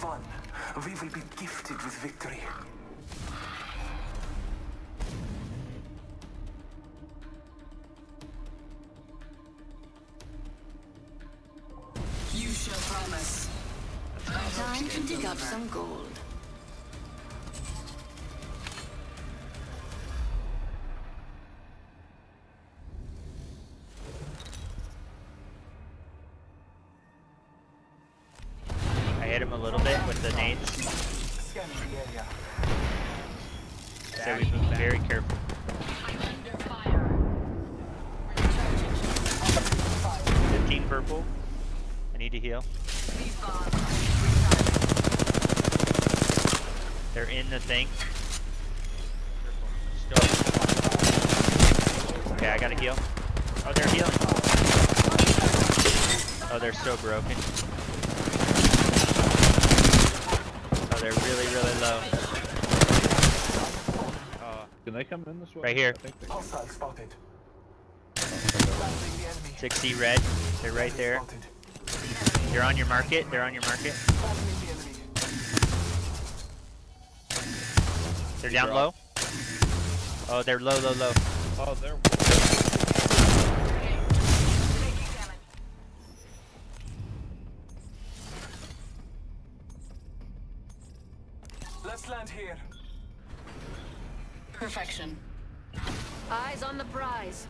fun. We will be gifted with victory. You shall promise. Time to dig up some gold. I hit him a little bit with the nades. So we move very careful. The team purple. I need to heal. They're in the thing. Okay, I gotta heal. Oh, they're healing. Oh, they're so broken. They're really, really low. Can they come in this way? Right here. Hostile spotted. 60 red. They're right there. They're on your market. They're on your market. They're down low. Oh, they're low, low, low. Oh, they're. Let's land here. Perfection. Eyes on the prize.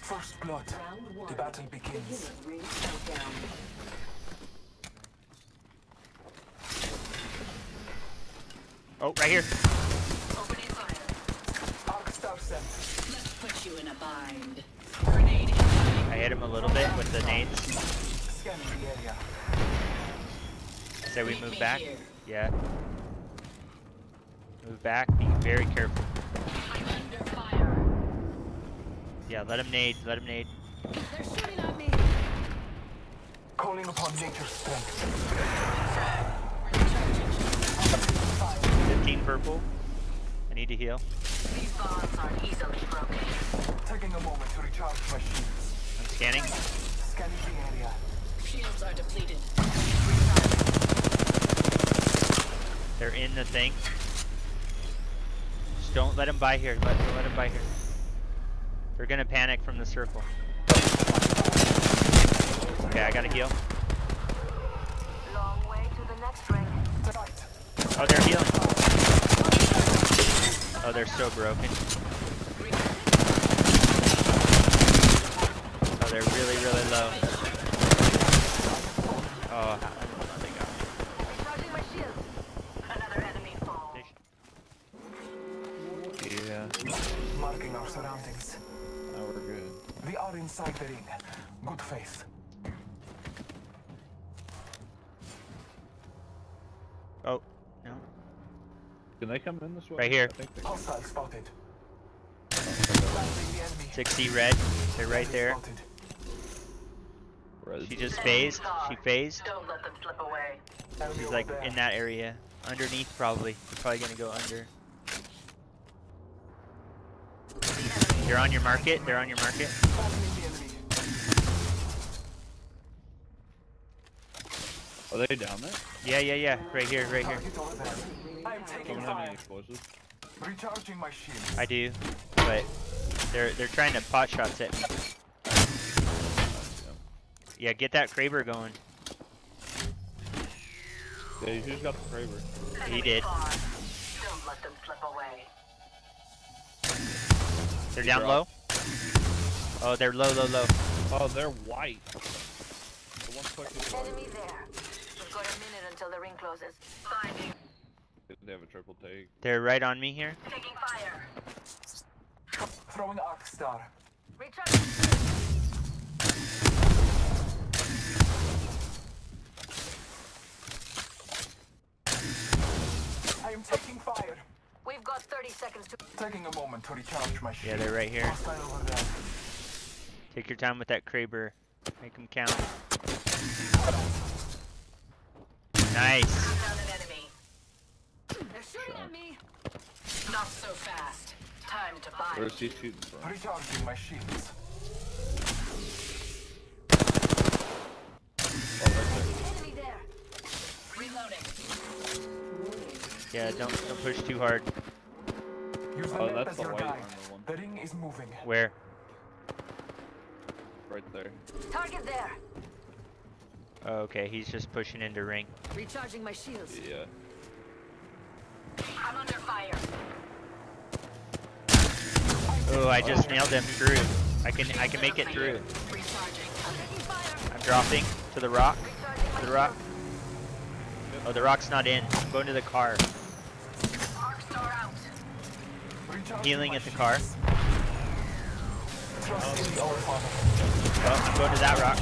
First blood. The battle begins. Oh, right here. Opening fire. Arc star sent. Let's put you in a bind. Grenade. I hit him a little bit with the nades. Scanning the area. So we move back. Yeah. Move back. Be very careful. Yeah, let him nade, let him nade. They're shooting at me. Calling upon nature's strength. 15 purple. I need to heal. These bonds are easily broken. Taking a moment to recharge my shields. I'm scanning. Scanning the area. Shields are depleted. They're in the thing. Just don't let him buy here. Let him buy here. They're gonna panic from the circle. Okay, I gotta heal. Long way to the next ring. Oh, they're healing. Oh, they're so broken. Oh, they're really, really low. Oh, they got me. Recharging my shield. Another enemy fall. Yeah. Marking our surroundings. We are inside the ring. Good faith. Oh, no. Can they come in this way? Right here. Hostile spotted. 60 red. They're right there. She just phased. She phased. Don't let them slip away. She's like in that area. Underneath, probably. They're probably gonna go under. They're on your market, they're on your market. Are they down there? Yeah, yeah, yeah. Right here, right here. I'm taking fire. Recharging my shield. I do, but they're trying to pot shots at me. Yeah, get that Kraber going. Yeah, you just got the Kraber. He did. Don't let them slip away. They're down low. Oh, they're low, low, low. Oh, they're white. Enemy there. We've got a minute until the ring closes. Finding. They have a triple take. They're right on me here. Taking fire. Throwing arc star. Recharging. 30 seconds to taking a moment to recharge my shield. Yeah, they're right here. Take your time with that Kraber. Make him count. Nice. They're shooting at me. Not so fast. Time to buy. Where's he shooting from? Recharging my shields. Enemy there. Reloading. Yeah, don't push too hard. Oh, that's the white one. The ring is moving. Where? Right there. Target there. Oh, okay, he's just pushing into ring. Recharging my shields. Yeah. I'm under fire. Oh, I just nailed him through. I can make it through. I'm dropping to the rock. To the rock. Oh, the rock's not in. I'm going to the car. Arc star out. Healing at the car. Oh, I'm going to that rock.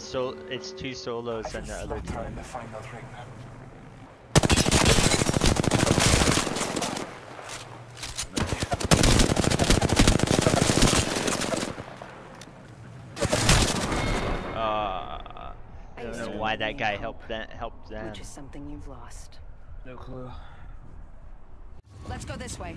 So it's two solos and the other time. The final ring. I don't know why that guy helped them. Which is something you've lost. No clue. Let's go this way.